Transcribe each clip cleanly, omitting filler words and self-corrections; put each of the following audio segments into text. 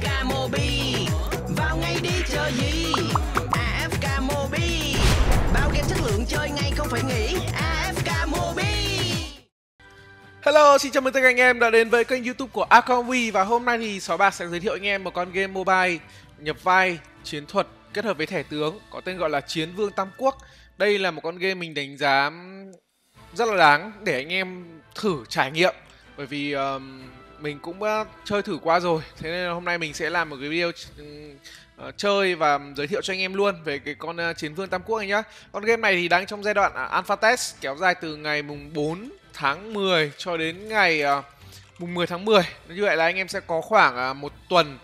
AFK Mobi. Vào ngay đi chờ gì? AFK Mobi. Bao game chất lượng chơi ngay không phải nghĩ. AFK Mobi. Hello, xin chào mừng tất cả anh em đã đến với kênh YouTube của AFK Mobi. Và hôm nay thì 63 sẽ giới thiệu anh em một con game mobile nhập vai chiến thuật kết hợp với thẻ tướng có tên gọi là Chiến Vương Tam Quốc. Đây là một con game mình đánh giá rất là đáng để anh em thử trải nghiệm, bởi vì mình cũng đã chơi thử qua rồi. Thế nên hôm nay mình sẽ làm một cái video chơi và giới thiệu cho anh em luôn về cái con Chiến Vương Tam Quốc này nhá. Con game này thì đang trong giai đoạn alpha test kéo dài từ ngày mùng 4 tháng 10 cho đến ngày mùng 10 tháng 10. Như vậy là anh em sẽ có khoảng một tuần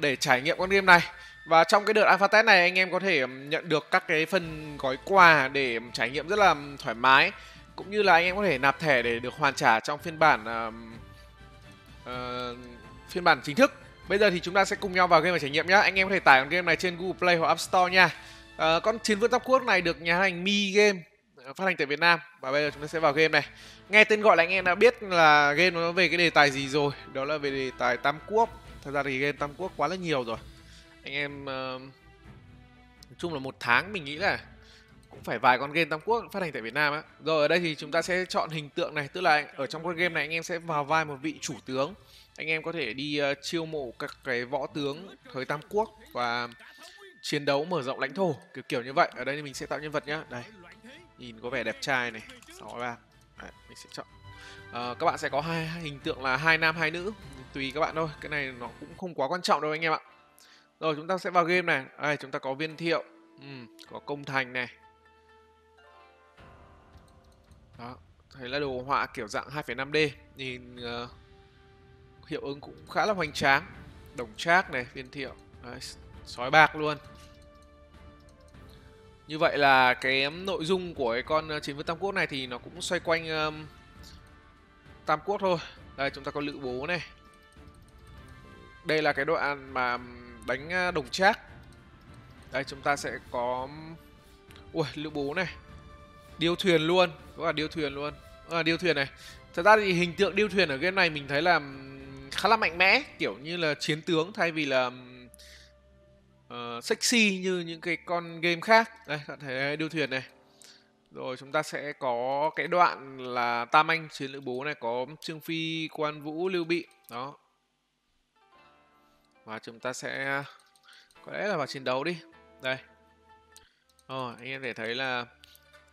để trải nghiệm con game này. Và trong cái đợt alpha test này anh em có thể nhận được các cái phần gói quà để trải nghiệm rất là thoải mái, cũng như là anh em có thể nạp thẻ để được hoàn trả trong phiên bản chính thức. Bây giờ thì chúng ta sẽ cùng nhau vào game và trải nghiệm nhé. Anh em có thể tải con game này trên Google Play hoặc App Store nha. Con Chiến Vương Tam Quốc này được nhà hành Mi Game phát hành tại Việt Nam. Và bây giờ chúng ta sẽ vào game này. Nghe tên gọi là anh em đã biết là game nó về cái đề tài gì rồi. Đó là về đề tài Tam Quốc. Thật ra thì game Tam Quốc quá là nhiều rồi. Anh em nói chung là một tháng mình nghĩ là cũng phải vài con game Tam Quốc phát hành tại Việt Nam á. Rồi ở đây thì chúng ta sẽ chọn hình tượng này, tức là ở trong con game này anh em sẽ vào vai một vị chủ tướng. Anh em có thể đi chiêu mộ các cái võ tướng thời Tam Quốc và chiến đấu mở rộng lãnh thổ kiểu như vậy. Ở đây thì mình sẽ tạo nhân vật nhá. Đây, nhìn có vẻ đẹp trai này, 63. Đấy, mình sẽ chọn. Các bạn sẽ có hai hình tượng là hai nam hai nữ, tùy các bạn thôi. Cái này nó cũng không quá quan trọng đâu anh em ạ. Rồi chúng ta sẽ vào game này. Đây, chúng ta có Viên Thiệu, có Công Thành này. Đó, thấy là đồ họa kiểu dạng 2,5D, nhìn hiệu ứng cũng khá là hoành tráng. Đồng Trác này, Viên Thiệu, đấy, sói bạc luôn. Như vậy là cái nội dung của cái con Chiến Vương Tam Quốc này thì nó cũng xoay quanh Tam Quốc thôi. Đây, chúng ta có Lữ Bố này. Đây là cái đoạn mà đánh Đồng Trác. Đây, chúng ta sẽ có Lữ Bố này. Điêu Thuyền luôn, có cả Điêu Thuyền luôn. Điêu Thuyền này. Thật ra thì hình tượng Điêu Thuyền ở game này mình thấy là khá là mạnh mẽ, kiểu như là chiến tướng thay vì là sexy như những cái con game khác. Đây, bạn thấy Điêu Thuyền này. Rồi chúng ta sẽ có cái đoạn là Tam Anh Chiến Lữ Bố này, có Trương Phi, Quan Vũ, Lưu Bị. Đó. Và chúng ta sẽ có lẽ là vào chiến đấu đi. Đây. Rồi, anh em để thấy là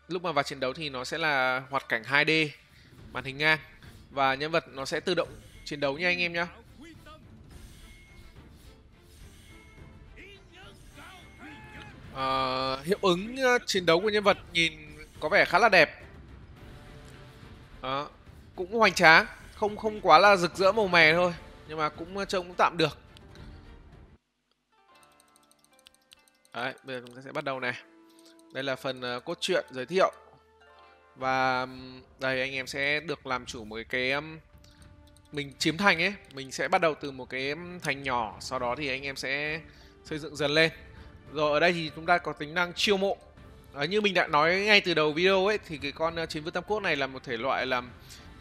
lúc mà vào chiến đấu thì nó sẽ là hoạt cảnh 2D, màn hình ngang, và nhân vật nó sẽ tự động chiến đấu nha anh em nhá. Hiệu ứng chiến đấu của nhân vật nhìn có vẻ khá là đẹp. Đó, cũng hoành tráng, không quá là rực rỡ màu mè thôi, nhưng mà cũng trông cũng tạm được. Đấy, bây giờ chúng ta sẽ bắt đầu này. Đây là phần cốt truyện giới thiệu. Và đây anh em sẽ được làm chủ một cái mình chiếm thành ấy. Mình sẽ bắt đầu từ một cái thành nhỏ, sau đó thì anh em sẽ xây dựng dần lên. Rồi ở đây thì chúng ta có tính năng chiêu mộ. Như mình đã nói ngay từ đầu video ấy, thì cái con Chiến Vương Tam Quốc này là một thể loại làm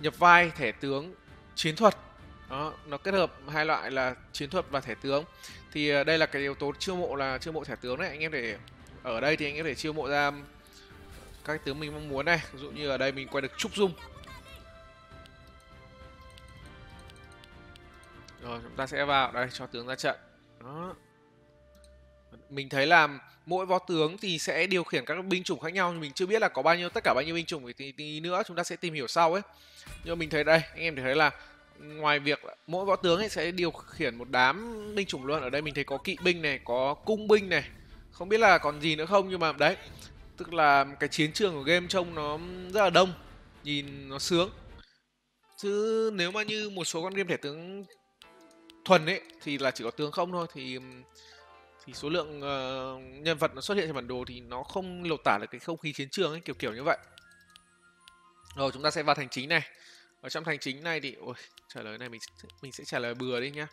nhập vai, thẻ tướng, chiến thuật. Đó, nó kết hợp hai loại là chiến thuật và thẻ tướng. Thì đây là cái yếu tố chiêu mộ, là chiêu mộ thẻ tướng đấy. Anh em để ở đây thì anh em có thể chiêu mộ ra các tướng mình mong muốn này. Ví dụ như ở đây mình quay được Trúc Dung. Rồi chúng ta sẽ vào đây cho tướng ra trận. Đó. Mình thấy là mỗi võ tướng thì sẽ điều khiển các binh chủng khác nhau. Mình chưa biết là có bao nhiêu, tất cả bao nhiêu binh chủng thì tí nữa chúng ta sẽ tìm hiểu sau ấy. Nhưng mà mình thấy đây, anh em thấy là ngoài việc mỗi võ tướng ấy sẽ điều khiển một đám binh chủng luôn. Ở đây mình thấy có kỵ binh này, có cung binh này, không biết là còn gì nữa không, nhưng mà đấy, tức là cái chiến trường của game trông nó rất là đông, nhìn nó sướng. Chứ nếu mà như một số con game thẻ tướng thuần ấy thì là chỉ có tướng không thôi, thì số lượng nhân vật nó xuất hiện trên bản đồ thì nó không lột tả được cái không khí chiến trường ấy, kiểu như vậy. Rồi chúng ta sẽ vào thành chính này. Ở trong thành chính này thì trả lời này mình sẽ trả lời bừa đi nhá.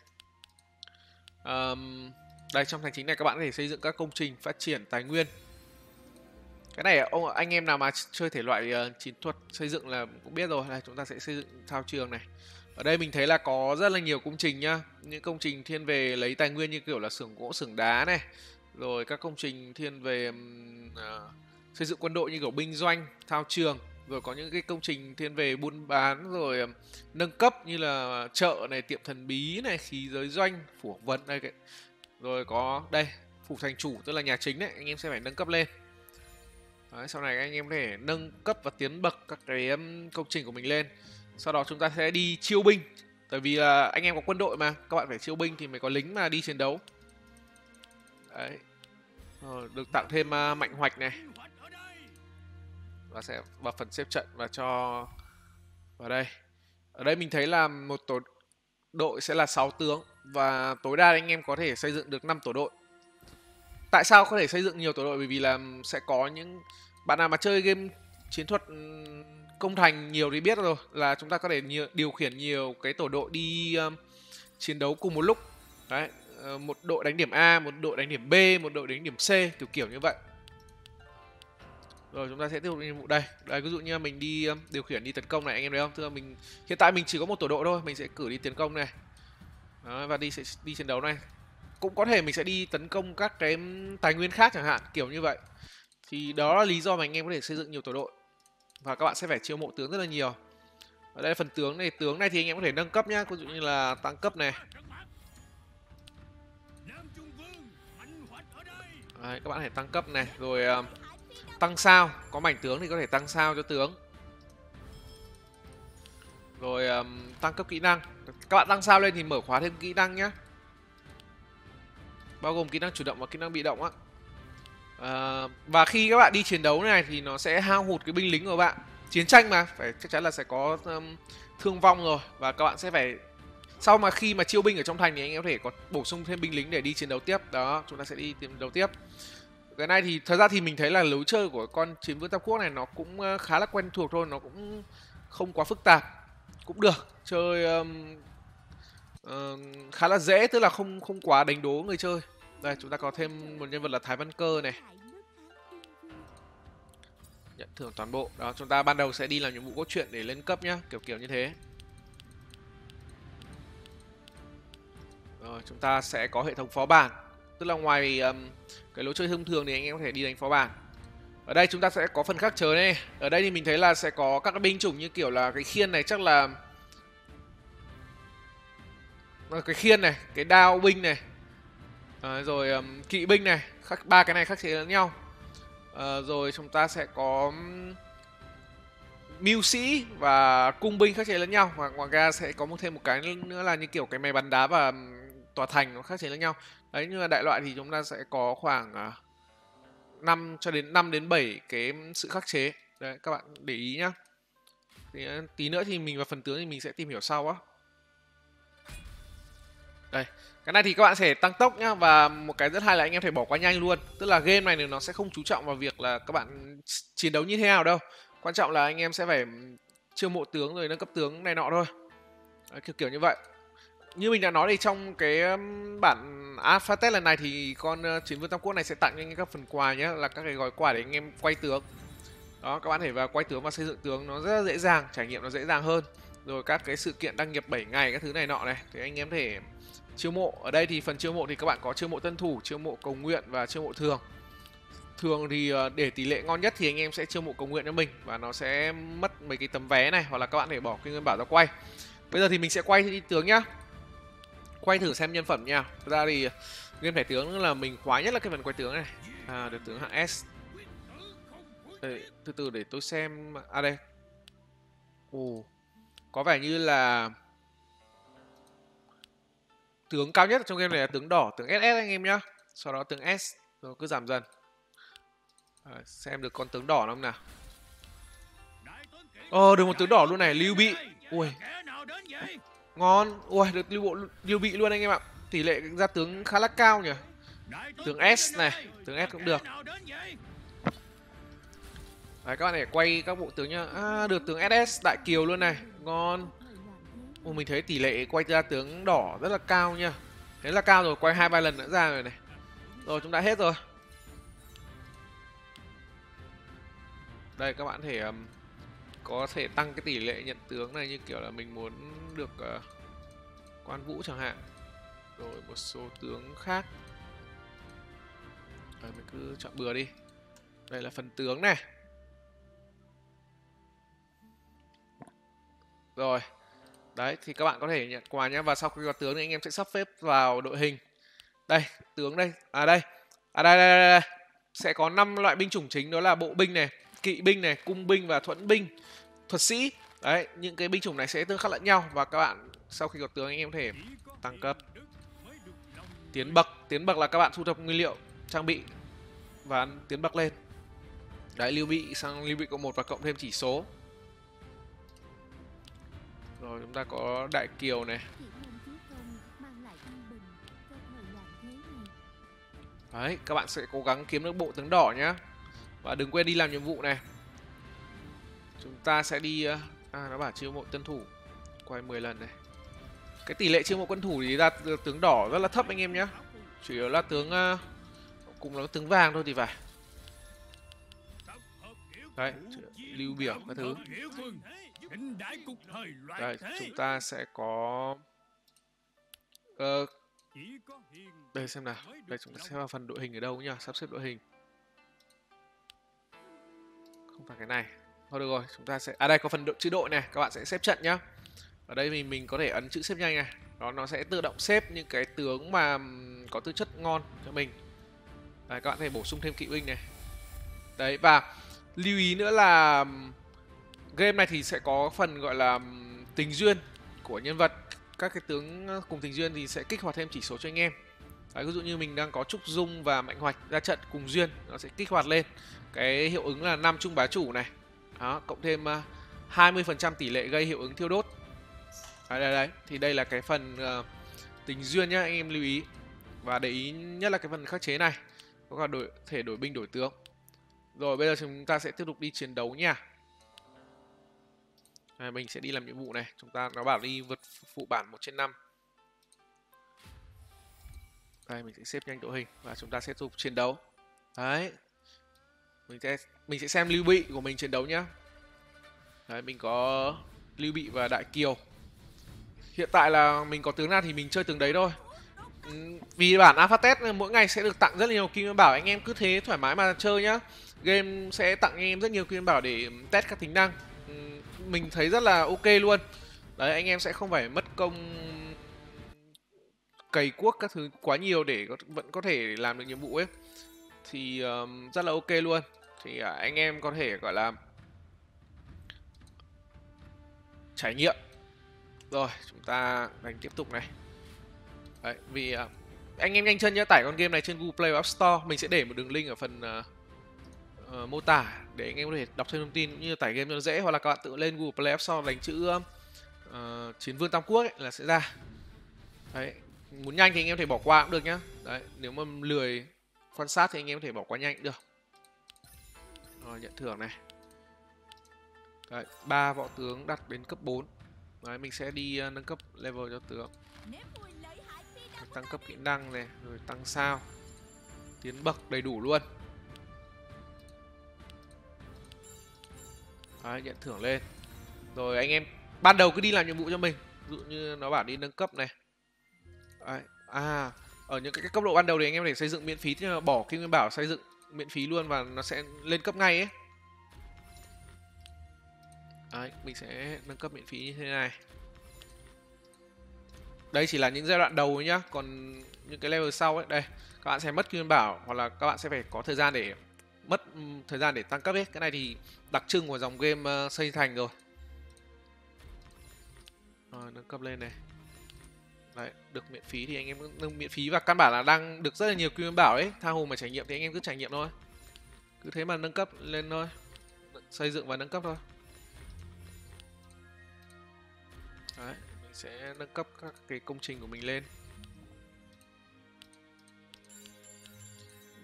Đây, trong thành chính này các bạn có thể xây dựng các công trình, phát triển tài nguyên. Cái này anh em nào mà chơi thể loại chiến thuật xây dựng là cũng biết rồi. Đây, chúng ta sẽ xây dựng thao trường này. Ở đây mình thấy là có rất là nhiều công trình nhá, những công trình thiên về lấy tài nguyên như kiểu là xưởng gỗ, xưởng đá này, rồi các công trình thiên về xây dựng quân đội như kiểu binh doanh, thao trường, rồi có những cái công trình thiên về buôn bán rồi nâng cấp như là chợ này, tiệm thần bí này, khí giới doanh, phủ học vấn đây, rồi có đây phủ thành chủ tức là nhà chính đấy, anh em sẽ phải nâng cấp lên. Đấy, sau này anh em có thể nâng cấp và tiến bậc các cái công trình của mình lên. Sau đó chúng ta sẽ đi chiêu binh. Tại vì là anh em có quân đội mà, các bạn phải chiêu binh thì mới có lính mà đi chiến đấu. Đấy. Được tạo thêm Mạnh Hoạch này. Và sẽ vào phần xếp trận và cho vào đây. Ở đây mình thấy là một tổ đội sẽ là 6 tướng. Và tối đa anh em có thể xây dựng được 5 tổ đội. Tại sao có thể xây dựng nhiều tổ đội? Bởi vì là sẽ có những... Bạn nào mà chơi game chiến thuật công thành nhiều thì biết rồi, là chúng ta có thể điều khiển nhiều cái tổ đội đi chiến đấu cùng một lúc. Đấy, một đội đánh điểm A, một đội đánh điểm B, một đội đánh điểm C, kiểu kiểu như vậy. Rồi chúng ta sẽ tiếp tục nhiệm vụ đây. Đây, ví dụ như mình đi điều khiển đi tấn công này, anh em thấy không? Thưa mình hiện tại mình chỉ có một tổ đội thôi, mình sẽ cử đi tiến công này. Đấy, và sẽ đi chiến đấu này. Cũng có thể mình sẽ đi tấn công các cái tài nguyên khác chẳng hạn, kiểu như vậy. Thì đó là lý do mà anh em có thể xây dựng nhiều tổ đội. Và các bạn sẽ phải chiêu mộ tướng rất là nhiều. Ở đây phần tướng này, tướng này thì anh em có thể nâng cấp nhá, ví dụ như là tăng cấp này. Đấy, các bạn hãy tăng cấp này, rồi tăng sao, có mảnh tướng thì có thể tăng sao cho tướng. Rồi tăng cấp kỹ năng. Các bạn tăng sao lên thì mở khóa thêm kỹ năng nhá. Bao gồm kỹ năng chủ động và kỹ năng bị động á. Và khi các bạn đi chiến đấu này thì nó sẽ hao hụt cái binh lính của bạn. Chiến tranh mà, phải chắc chắn là sẽ có thương vong rồi. Và các bạn sẽ phải... Sau mà khi mà chiêu binh ở trong thành thì anh em có thể có bổ sung thêm binh lính để đi chiến đấu tiếp. Đó, chúng ta sẽ đi chiến đấu tiếp. Cái này thì thật ra thì mình thấy là lối chơi của con Chiến Vương Tam Quốc này nó cũng khá là quen thuộc thôi. Nó cũng không quá phức tạp. Cũng được, chơi khá là dễ, tức là không quá đánh đố người chơi. Đây, chúng ta có thêm một nhân vật là Thái Văn Cơ này. Nhận thưởng toàn bộ. Đó, chúng ta ban đầu sẽ đi làm nhiệm vụ cốt truyện để lên cấp nhá, kiểu kiểu như thế. Rồi, chúng ta sẽ có hệ thống phó bản. Tức là ngoài cái lối chơi thông thường thì anh em có thể đi đánh phó bản. Ở đây chúng ta sẽ có phần khắc chớ này. Ở đây thì mình thấy là sẽ có các binh chủng như kiểu là cái khiên này chắc là... Cái khiên này, cái đao binh này. Rồi kỵ binh này, ba cái này khác chế lẫn nhau. Rồi chúng ta sẽ có mưu sĩ và cung binh khác chế lẫn nhau. Và ngoài ra sẽ có thêm một cái nữa là như kiểu cái máy bắn đá và tòa thành nó khác chế lẫn nhau. Đấy, nhưng mà đại loại thì chúng ta sẽ có khoảng 5 đến 7 cái sự khắc chế. Đấy, các bạn để ý nhá. Thì tí nữa thì mình vào phần tướng thì mình sẽ tìm hiểu sau á. Đây, cái này thì các bạn sẽ tăng tốc nhá. Và một cái rất hay là anh em phải bỏ qua nhanh luôn. Tức là game này nó sẽ không chú trọng vào việc là các bạn chiến đấu như thế nào đâu. Quan trọng là anh em sẽ phải chiêu mộ tướng rồi nâng cấp tướng này nọ thôi. Đấy, kiểu như vậy. Như mình đã nói thì trong cái bản Alpha Test lần này thì con Chiến Vương Tam Quốc này sẽ tặng cho anh em các phần quà nhé. Là các cái gói quà để anh em quay tướng. Đó, các bạn hãy vào quay tướng và xây dựng tướng nó rất là dễ dàng, trải nghiệm nó dễ dàng hơn. Rồi các cái sự kiện đăng nhập 7 ngày các thứ này nọ này thì anh em thể chiêu mộ. Ở đây thì phần chiêu mộ thì các bạn có chiêu mộ tân thủ, chiêu mộ cầu nguyện và chiêu mộ thường. Thường thì để tỷ lệ ngon nhất thì anh em sẽ chiêu mộ cầu nguyện cho mình và nó sẽ mất mấy cái tấm vé này, hoặc là các bạn để bỏ cái nguyên bảo ra quay. Bây giờ thì mình sẽ quay đi tướng nhá. Quay thử xem nhân phẩm nha. Thật ra thì game thẻ tướng là mình khoái nhất là cái phần quay tướng này. Được tướng hạng S. Đây, từ từ để tôi xem. À đây. Ồ, có vẻ như là tướng cao nhất trong game này là tướng đỏ, tướng SS anh em nhá. Sau đó tướng S, rồi cứ giảm dần. Xem được con tướng đỏ không nào. Được một tướng đỏ luôn này, Lưu Bị. Ui, ngon. Ui, được Lưu Bị luôn anh em ạ. Tỷ lệ ra tướng khá là cao nhỉ. Tướng S này, tướng S cũng được. Đấy, các bạn hãy quay các bộ tướng nhá. Được tướng SS, Đại Kiều luôn này. Ngon. Ồ, mình thấy tỷ lệ quay ra tướng đỏ rất là cao nha. Thế là cao rồi, quay 2-3 lần nữa ra rồi này. Rồi, chúng đã hết rồi. Đây, các bạn thể có thể tăng cái tỷ lệ nhận tướng này, như kiểu là mình muốn được Quan Vũ chẳng hạn, rồi một số tướng khác. Rồi mình cứ chọn bừa đi. Đây là phần tướng này. Rồi. Đấy thì các bạn có thể nhận quà nhé. Và sau khi có tướng thì anh em sẽ sắp xếp vào đội hình. Đây, tướng đây. À đây. À đây, đây. Sẽ có 5 loại binh chủng chính, đó là bộ binh này, kỵ binh này, cung binh và thuẫn binh, thuật sĩ. Đấy, những cái binh chủng này sẽ tương khắc lẫn nhau, và các bạn sau khi có tướng anh em có thể tăng cấp. Tiến bậc, là các bạn thu thập nguyên liệu, trang bị và tiến bậc lên. Đấy, Lưu Bị sang Lưu Bị cộng 1 và cộng thêm chỉ số. Rồi chúng ta có Đại Kiều này. Đấy, các bạn sẽ cố gắng kiếm được bộ tướng đỏ nhá. Và đừng quên đi làm nhiệm vụ này. Chúng ta sẽ đi... À, nó bảo chiêu mộ tân thủ. Quay 10 lần này. Cái tỷ lệ chiêu mộ quân thủ thì ra tướng đỏ rất là thấp anh em nhé. Chủ yếu là tướng... Cùng là tướng vàng thôi thì phải. Đấy, lưu biểu các thứ. Đây, chúng ta sẽ có... Đây xem nào. Đây chúng ta sẽ vào phần đội hình ở đâu nhá. Sắp xếp đội hình. Không phải cái này. Thôi được rồi, chúng ta sẽ... À đây có phần đội, chữ đội này. Các bạn sẽ xếp trận nhá. Ở đây mình có thể ấn chữ xếp nhanh này. Nó sẽ tự động xếp những cái tướng mà có tư chất ngon cho mình. Đấy, các bạn có thể bổ sung thêm kỵ binh này. Đấy, và lưu ý nữa là game này thì sẽ có phần gọi là tình duyên của nhân vật. Các cái tướng cùng tình duyên thì sẽ kích hoạt thêm chỉ số cho anh em. Đấy, ví dụ như mình đang có Trúc Dung và Mạnh Hoạch ra trận cùng duyên, nó sẽ kích hoạt lên cái hiệu ứng là 5 trung bá chủ này. Đó, cộng thêm 20% tỷ lệ gây hiệu ứng thiêu đốt. Đấy, đấy, đấy. Thì đây là cái phần tình duyên nhá, anh em lưu ý. Và để ý nhất là cái phần khắc chế này. Có thể đổi binh, đổi tướng. Rồi bây giờ chúng ta sẽ tiếp tục đi chiến đấu nha. Đây, mình sẽ đi làm nhiệm vụ này. Chúng ta nó bảo đi vượt phụ bản 1/5. Đây, mình sẽ xếp nhanh đội hình và chúng ta sẽ tiếp tục chiến đấu. Đấy. Mình sẽ xem Lưu Bị của mình chiến đấu nhá. Đấy, mình có Lưu Bị và Đại Kiều. Hiện tại là mình có tướng nào thì mình chơi tướng đấy thôi. Vì bản alpha test mỗi ngày sẽ được tặng rất nhiều kim nguyên bảo, anh em cứ thế thoải mái mà chơi nhá. Game sẽ tặng anh em rất nhiều kim nguyên bảo để test các tính năng. Mình thấy rất là ok luôn. Đấy, anh em sẽ không phải mất công cày cuốc các thứ quá nhiều để vẫn có thể làm được nhiệm vụ ấy. Thì rất là ok luôn. Thì anh em có thể gọi là trải nghiệm. Rồi, chúng ta đánh tiếp tục này. Đấy, vì anh em nhanh chân nhé, tải con game này trên Google Play và App Store. Mình sẽ để một đường link ở phần mô tả để anh em có thể đọc thêm thông tin cũng như tải game cho nó dễ. Hoặc là các bạn tự lên Google Play App Store đánh chữ Chiến Vương Tam Quốc ấy, là sẽ ra. Đấy, muốn nhanh thì anh em có thể bỏ qua cũng được nhá. Đấy, nếu mà lười quan sát thì anh em có thể bỏ qua nhanh cũng được. Rồi, nhận thưởng này. Đấy, 3 võ tướng đặt đến cấp 4. Đấy, mình sẽ đi nâng cấp level cho tướng. Tăng cấp kỹ năng này, rồi tăng sao. Tiến bậc đầy đủ luôn. Đấy, nhận thưởng lên. Rồi anh em ban đầu cứ đi làm nhiệm vụ cho mình. Ví dụ như nó bảo đi nâng cấp này. Đấy. À, ở những cái cấp độ ban đầu thì anh em để xây dựng miễn phí, bỏ kim nguyên bảo xây dựng miễn phí luôn và nó sẽ lên cấp ngay ấy. Đấy, mình sẽ nâng cấp miễn phí như thế này. Đây chỉ là những giai đoạn đầu nhá, còn những cái level sau ấy, đây các bạn sẽ mất nguyên bảo hoặc là các bạn sẽ phải có thời gian để mất thời gian để tăng cấp ấy. Cái này thì đặc trưng của dòng game xây thành rồi. Rồi, nâng cấp lên này. Đấy, được miễn phí thì anh em cứ nâng miễn phí, và căn bản là đang được rất là nhiều nguyên bảo ấy, tha hồ mà trải nghiệm thì anh em cứ trải nghiệm thôi. Cứ thế mà nâng cấp lên thôi. Xây dựng và nâng cấp thôi. Đấy, sẽ nâng cấp các cái công trình của mình lên.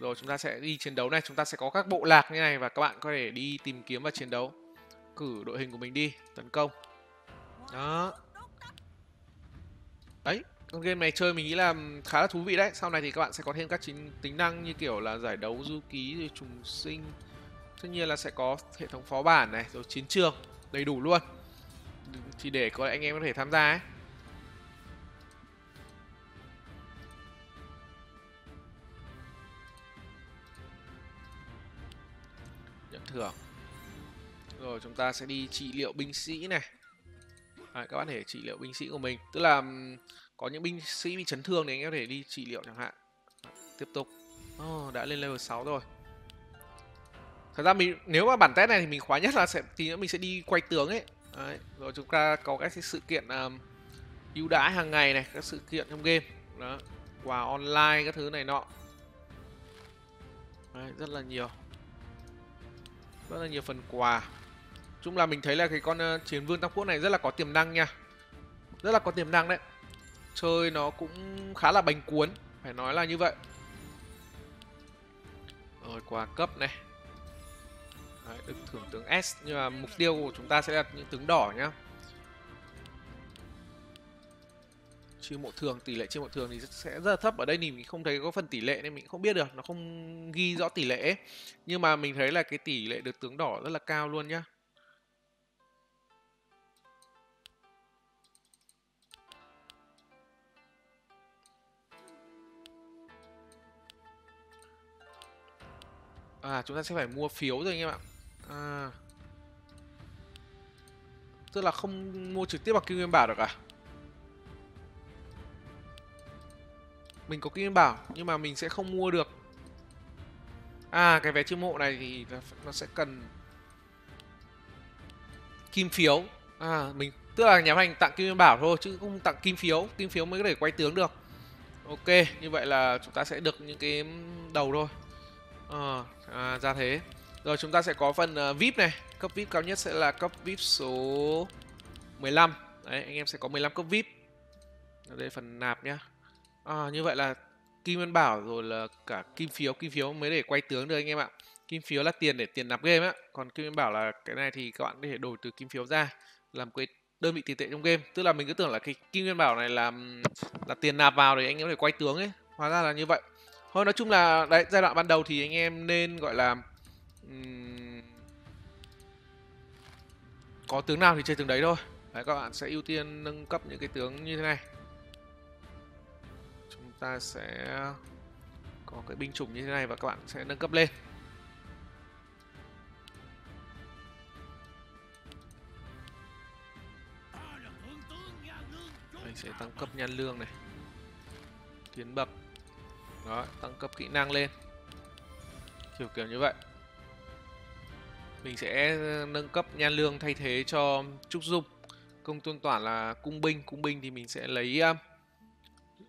Rồi chúng ta sẽ đi chiến đấu này. Chúng ta sẽ có các bộ lạc như này và các bạn có thể đi tìm kiếm và chiến đấu. Cử đội hình của mình đi tấn công. Đó. Đấy, con game này chơi mình nghĩ là khá là thú vị đấy. Sau này thì các bạn sẽ có thêm các tính năng như kiểu là giải đấu, du ký, rồi trùng sinh. Tất nhiên là sẽ có hệ thống phó bản này, rồi chiến trường. đầy đủ luôn thì để có anh em có thể tham gia ấy. Nhận thưởng. Rồi chúng ta sẽ đi trị liệu binh sĩ này. À, các bạn thể trị liệu binh sĩ của mình. Tức là có những binh sĩ bị chấn thương thì anh em có thể đi trị liệu chẳng hạn. Tiếp tục. Đã lên level 6 rồi. Thật ra mình nếu mà bản test này thì mình khóa nhất là sẽ tí nữa mình sẽ đi quay tướng ấy. Đấy. Rồi chúng ta có các sự kiện ưu đãi hàng ngày này, các sự kiện trong game đó, quà online các thứ này nọ. Đấy, rất là nhiều phần quà. Chung là mình thấy là cái con Chiến Vương Tam Quốc này rất là có tiềm năng nha, rất là có tiềm năng đấy. Chơi nó cũng khá là bánh cuốn, phải nói là như vậy. Rồi quà cấp này. Đấy, được thưởng tướng S, nhưng mà mục tiêu của chúng ta sẽ là những tướng đỏ nhá. Chia mộ thường, tỷ lệ chia mộ thường thì sẽ rất là thấp. Ở đây thì mình không thấy có phần tỷ lệ nên mình không biết được, nó không ghi rõ tỷ lệ ấy. Nhưng mà mình thấy là cái tỷ lệ được tướng đỏ rất là cao luôn nhá. À, chúng ta sẽ phải mua phiếu rồi anh em ạ. Tức là không mua trực tiếp bằng kim nguyên bảo được à? Mình có kim nguyên bảo nhưng mà mình sẽ không mua được. À, cái vé chiêu mộ này thì nó sẽ cần kim phiếu. À, mình tức là nhà hành tặng kim nguyên bảo thôi chứ không tặng kim phiếu. Kim phiếu mới có thể quay tướng được. Ok, như vậy là chúng ta sẽ được những cái đầu thôi. Ra thế. Rồi chúng ta sẽ có phần VIP này. Cấp VIP cao nhất sẽ là cấp VIP số 15. Đấy, anh em sẽ có 15 cấp VIP. Ở đây phần nạp nhá. Như vậy là kim nguyên bảo rồi là cả kim phiếu. Kim phiếu mới để quay tướng được anh em ạ. Kim phiếu là tiền để tiền nạp game á. Còn kim nguyên bảo là cái này thì các bạn có thể đổi từ kim phiếu ra làm cái đơn vị tiền tệ trong game. Tức là mình cứ tưởng là cái kim nguyên bảo này là tiền nạp vào để anh em có thể quay tướng ấy. Hóa ra là như vậy. Thôi nói chung là đấy, giai đoạn ban đầu thì anh em nên gọi là có tướng nào thì chơi tướng đấy thôi. Đấy, các bạn sẽ ưu tiên nâng cấp những cái tướng như thế này. Chúng ta sẽ có cái binh chủng như thế này và các bạn sẽ nâng cấp lên. Mình sẽ tăng cấp nhan lương này, tiến bập. Đó, tăng cấp kỹ năng lên. Kiểu như vậy. Mình sẽ nâng cấp nhan lương thay thế cho Trúc Dung. Công tôn toản là cung binh. Cung binh thì mình sẽ lấy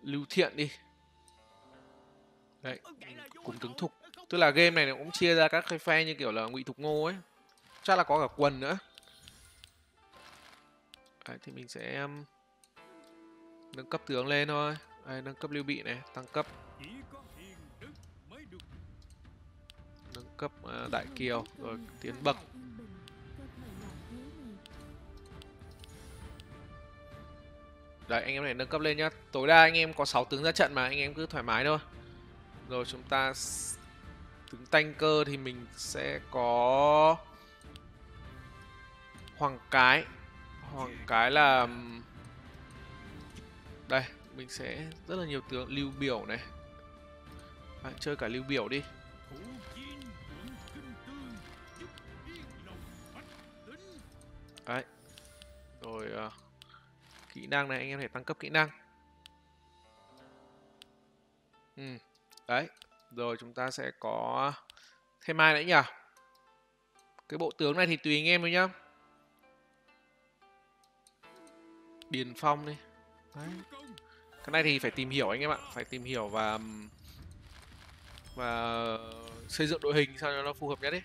Lưu Thiện đi. Đấy, cùng tướng Thục. Tức là game này nó cũng chia ra các cái phe như kiểu là Ngụy Thục Ngô ấy. Chắc là có cả quần nữa. Đấy, thì mình sẽ nâng cấp tướng lên thôi. Đấy, nâng cấp Lưu Bị này, tăng cấp. Nâng cấp Đại Kiều rồi tiến bậc. Đấy, anh em này nâng cấp lên nhá. Tối đa anh em có 6 tướng ra trận mà anh em cứ thoải mái thôi. Rồi chúng ta tướng Tanh Cơ thì mình sẽ có Hoàng Cái. Hoàng Cái là đây, mình sẽ rất là nhiều tướng. Lưu Biểu này. Đấy, chơi cả Lưu Biểu đi. Đấy. Rồi kỹ năng này anh em phải tăng cấp kỹ năng. Đấy. Rồi chúng ta sẽ có thêm ai nữa nhỉ? Cái bộ tướng này thì tùy anh em thôi nhá. Điền Phong đi. Đấy. Cái này thì phải tìm hiểu anh em ạ. Phải tìm hiểu và xây dựng đội hình sao cho nó phù hợp nhất đấy.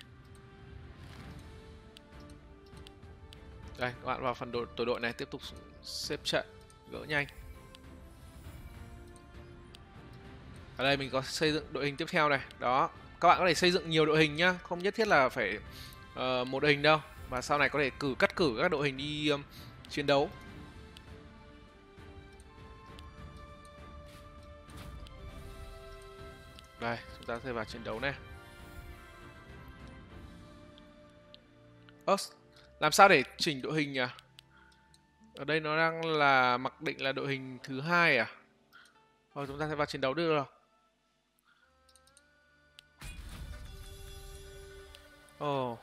Đây, các bạn vào phần tổ đội này, tiếp tục xếp trận, gỡ nhanh. Ở đây mình có xây dựng đội hình tiếp theo này. Đó, các bạn có thể xây dựng nhiều đội hình nhá, không nhất thiết là phải một đội hình đâu. Và sau này có thể cắt cử các đội hình đi chiến đấu. Đây, chúng ta sẽ vào chiến đấu này. Làm sao để chỉnh đội hình nhỉ? Ở đây nó đang là mặc định là đội hình thứ 2 à? Rồi chúng ta sẽ vào chiến đấu được rồi. Ồ,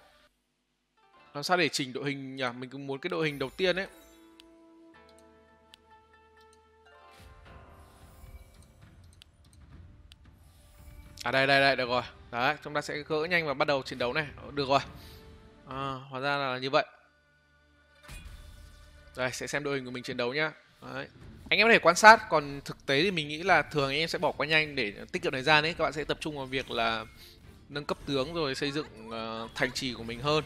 làm sao để chỉnh đội hình nhỉ? Mình cũng muốn cái đội hình đầu tiên ấy. À đây đây đây, được rồi. Đấy, chúng ta sẽ gỡ nhanh và bắt đầu chiến đấu này. Được rồi. À, hóa ra là như vậy. Đây, sẽ xem đội hình của mình chiến đấu nhá. Đấy. Anh em có thể quan sát, còn thực tế thì mình nghĩ là thường anh em sẽ bỏ qua nhanh để tiết kiệm thời gian ấy. Các bạn sẽ tập trung vào việc là nâng cấp tướng rồi xây dựng thành trì của mình hơn.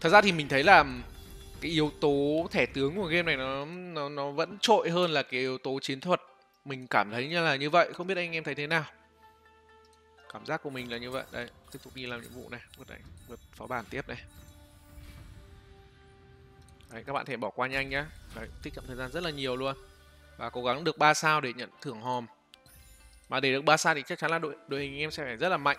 Thật ra thì mình thấy là cái yếu tố thẻ tướng của game này nó vẫn trội hơn là cái yếu tố chiến thuật. Mình cảm thấy như là như vậy, không biết anh em thấy thế nào. Cảm giác của mình là như vậy. Đây, tiếp tục đi làm nhiệm vụ này, vượt pháo bản tiếp này. Đấy, các bạn thể bỏ qua nhanh nhé. Đấy, tiết kiệm thời gian rất là nhiều luôn. Và cố gắng được 3 sao để nhận thưởng hòm. Mà để được 3 sao thì chắc chắn là đội hình em sẽ phải rất là mạnh.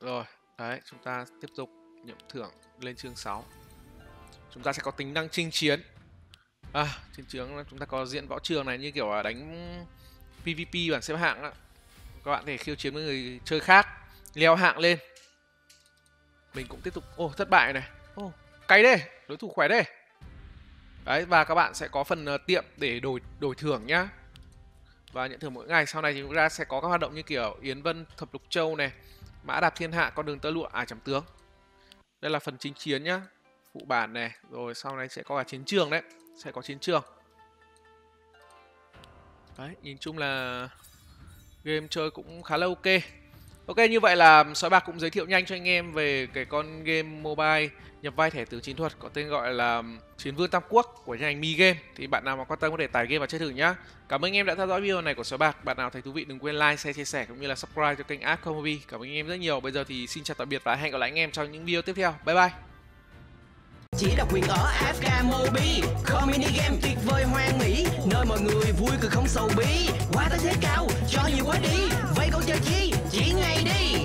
Rồi, đấy, chúng ta tiếp tục nhận thưởng lên chương 6. Chúng ta sẽ có tính năng chinh chiến. À, trên trường chúng ta có diện võ trường này như kiểu là đánh PVP bảng xếp hạng đó. Các bạn thể khiêu chiến với người chơi khác, leo hạng lên. Mình cũng tiếp tục, thất bại này. Cay đây, đối thủ khỏe đây. Đấy, và các bạn sẽ có phần tiệm để đổi thưởng nhá. Và nhận thưởng mỗi ngày. Sau này thì chúng ta sẽ có các hoạt động như kiểu Yến Vân Thập Lục Châu này, Mã Đạp Thiên Hạ, Con Đường Tơ Lụa, Ải Trầm Tướng. Đây là phần chính chiến nhá. Phụ bản này, rồi sau này sẽ có cả chiến trường đấy. Sẽ có chiến trường. Đấy, nhìn chung là game chơi cũng khá là ok. Ok, như vậy là Sói Bạc cũng giới thiệu nhanh cho anh em về cái con game mobile nhập vai thẻ tướng chiến thuật có tên gọi là Chiến Vương Tam Quốc của nhà hàng Mi Game. Thì bạn nào mà quan tâm có thể tải game và chơi thử nhá. Cảm ơn anh em đã theo dõi video này của Sói Bạc. Bạn nào thấy thú vị đừng quên like, share, chia sẻ cũng như là subscribe cho kênh AFK Mobi. Cảm ơn anh em rất nhiều. Bây giờ thì xin chào tạm biệt và hẹn gặp lại anh em trong những video tiếp theo. Bye bye. Chỉ độc quyền ở AFK Mobi, mini game tuyệt vời hoang mỹ, nơi mọi người vui cười không sầu bí. Quá tới thế cao, cho nhiều quá đi, vậy còn chờ chi, chỉ ngay đi.